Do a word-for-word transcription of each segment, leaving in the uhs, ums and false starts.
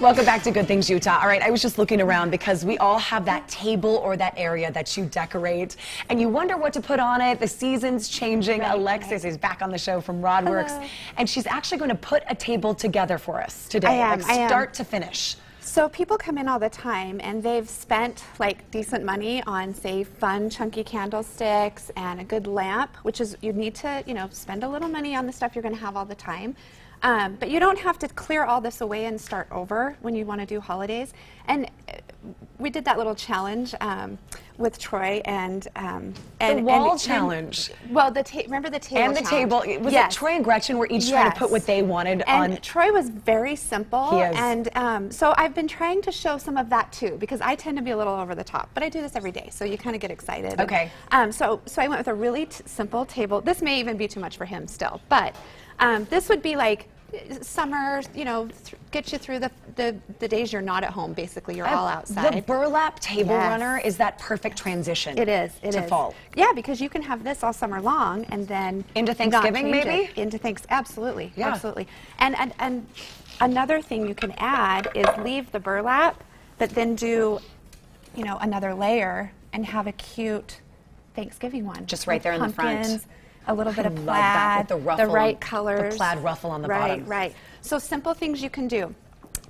Welcome back to Good Things Utah. All right, I was just looking around because we all have that table or that area that you decorate and you wonder what to put on it. The season's changing. Right, Alexis right. is back on the show from Rod Hello. Works, and she's actually going to put a table together for us today. I am, like I start am. to finish. So people come in all the time and they've spent like decent money on, say, fun chunky candlesticks and a good lamp, which is you need to, you know, spend a little money on the stuff you're going to have all the time. Um, but you don't have to clear all this away and start over when you want to do holidays. And we did that little challenge um, with Troy and um, and the wall and, challenge. And, well, the ta remember the table and the challenge. table was yes. it Troy and Gretchen were each yes. trying to put what they wanted and on. Troy was very simple. He is. And um, so I've been trying to show some of that too because I tend to be a little over the top, but I do this every day, so you kind of get excited. Okay. And, um, so so I went with a really t simple table. This may even be too much for him still, but. Um, this would be like summer, you know, th get you through the, the the days you're not at home. Basically, you're uh, all outside. The burlap table yes. runner is that perfect transition. It is. It to is. fall. Yeah, because you can have this all summer long, and then into Thanksgiving, maybe it. into Thanks. Absolutely, yeah. absolutely. And, and and another thing you can add is leave the burlap, but then do, you know, another layer and have a cute Thanksgiving one. Just right there in the front. A little bit I of plaid, love that, with the, ruffle, the right colors, the plaid ruffle on the right, bottom. Right, right. So simple things you can do: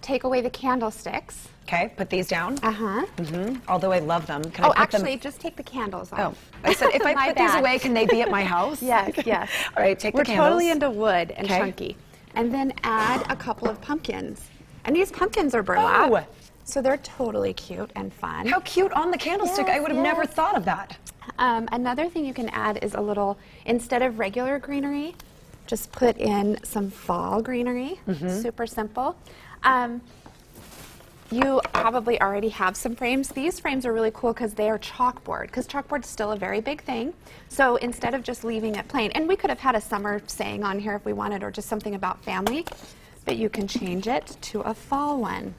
take away the candlesticks. Okay, put these down. Uh huh. Mm-hmm. Although I love them. Can oh, I put actually, them? just take the candles off. Oh, I said if I put bad. these away, can they be at my house? Yes, yes. All right, take We're the candles. We're totally into wood and Kay. chunky, and then add a couple of pumpkins. And these pumpkins are burlap, oh. so they're totally cute and fun. How cute on the candlestick! Yes, I would have yes. never thought of that. Um, another thing you can add is a little, instead of regular greenery, just put in some fall greenery. Mm-hmm. Super simple. Um, you probably already have some frames. These frames are really cool because they are chalkboard, because chalkboard is still a very big thing. So instead of just leaving it plain, and we could have had a summer saying on here if we wanted, or just something about family, but you can change it to a fall one.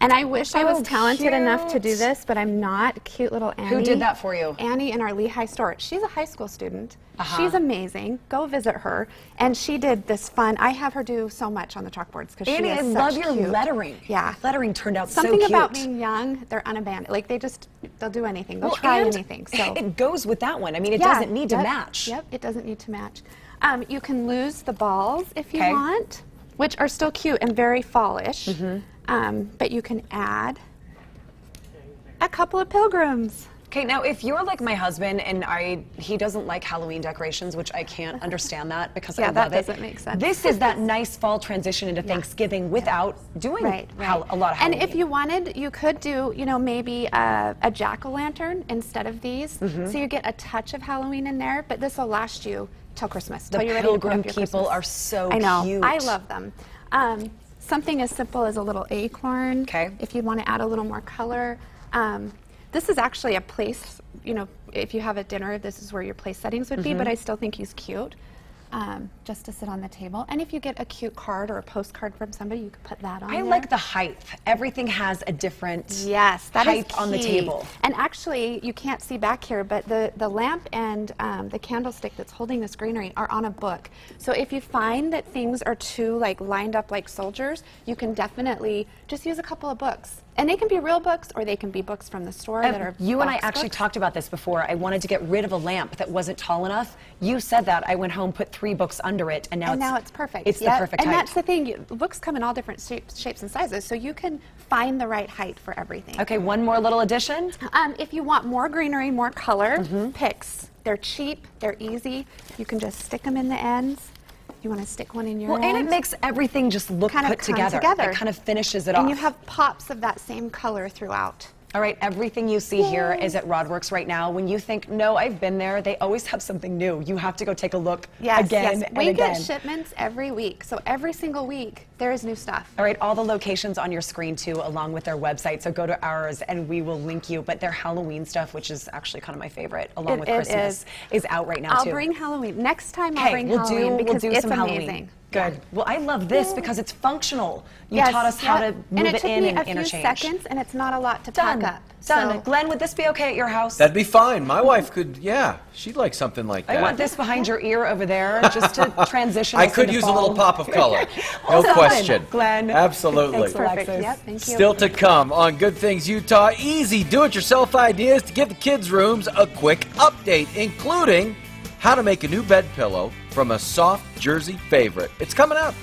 And I wish oh, I was talented cute. enough to do this, but I'm not. Cute little Annie. Who did that for you? Annie in our Lehigh store. She's a high school student. Uh-huh. She's amazing. Go visit her. And she did this fun. I have her do so much on the chalkboards because she is I love such your cute. lettering. Yeah. Lettering turned out Something so cute. Something about being young, they're unabandoned. Like they just, they'll do anything. They'll well, try anything. So it goes with that one. I mean, it yeah, doesn't need yep, to match. Yep, it doesn't need to match. Um, you can lose the balls if you Kay. want, which are still cute and very fallish. Mm-hmm. Um, but you can add a couple of pilgrims. Okay, now if you're like my husband and I, he doesn't like Halloween decorations, which I can't understand that because yeah, I love that it. doesn't make sense. This is that nice fall transition into yeah. Thanksgiving without yes. doing right, right. a lot of Halloween. And if you wanted, you could do, you know, maybe a, a jack-o'-lantern instead of these. Mm-hmm. So you get a touch of Halloween in there, but this will last you till Christmas. The till you're pilgrim ready to put up your people Christmas. are so I know. cute. I love them. Um, Something as simple as a little acorn. Okay. If you want to add a little more color, um, this is actually a place. You know, if you have a dinner, this is where your place settings would mm-hmm. be. But I still think he's cute, um, just to sit on the table. And if you get a cute card or a postcard from somebody, you could put that on. I there. like the height. Everything has a different yes that height is on the table. And actually, you can't see back here, but the the lamp and um, the candlestick that's holding this greenery are on a book. So if you find that things are too like lined up like soldiers, you can definitely just use a couple of books. And they can be real books, or they can be books from the store um, that are You and I actually books. talked about this before. I wanted to get rid of a lamp that wasn't tall enough. You said that. I went home, put three books under it, and now, and it's, now it's perfect. It's yep. the perfect and height. And that's the thing. You, books come in all different shapes, shapes and sizes, so you can find the right height for everything. Okay, one more little addition. Um, if you want more greenery, more color, mm-hmm. picks. They're cheap. They're easy. You can just stick them in the ends. You want to stick one in your Well, end? And it makes everything just look kind put together. together. It kind of finishes it off. And you have pops of that same color throughout. All right, everything you see Yay. here is at Rod Works right now. When you think, no, I've been there, they always have something new. You have to go take a look yes, again yes. and we again. We get shipments every week, so every single week there is new stuff. All right, all the locations on your screen, too, along with their website, so go to ours and we will link you. But their Halloween stuff, which is actually kind of my favorite, along it, with it Christmas, is. is out right now, I'll too. I'll bring Halloween. Next time I'll bring we'll Halloween do, because we'll do it's some amazing. Halloween. Good. Well, I love this because it's functional. You yes, taught us how yep. to move and it, it in and interchange. And it took me a few seconds, and it's not a lot to Done. pack up. Done. So. Glenn, would this be okay at your house? That'd be fine. My wife could, yeah, she'd like something like that. I want this behind your ear over there just to transition. I could use fall. a little pop of color. No Done. question. Glenn. Absolutely. Thanks, Alexis. Yep, thank you. Still to come on Good Things Utah, easy do-it-yourself ideas to give the kids' rooms a quick update, including how to make a new bed pillow from a soft Jersey favorite. It's coming up.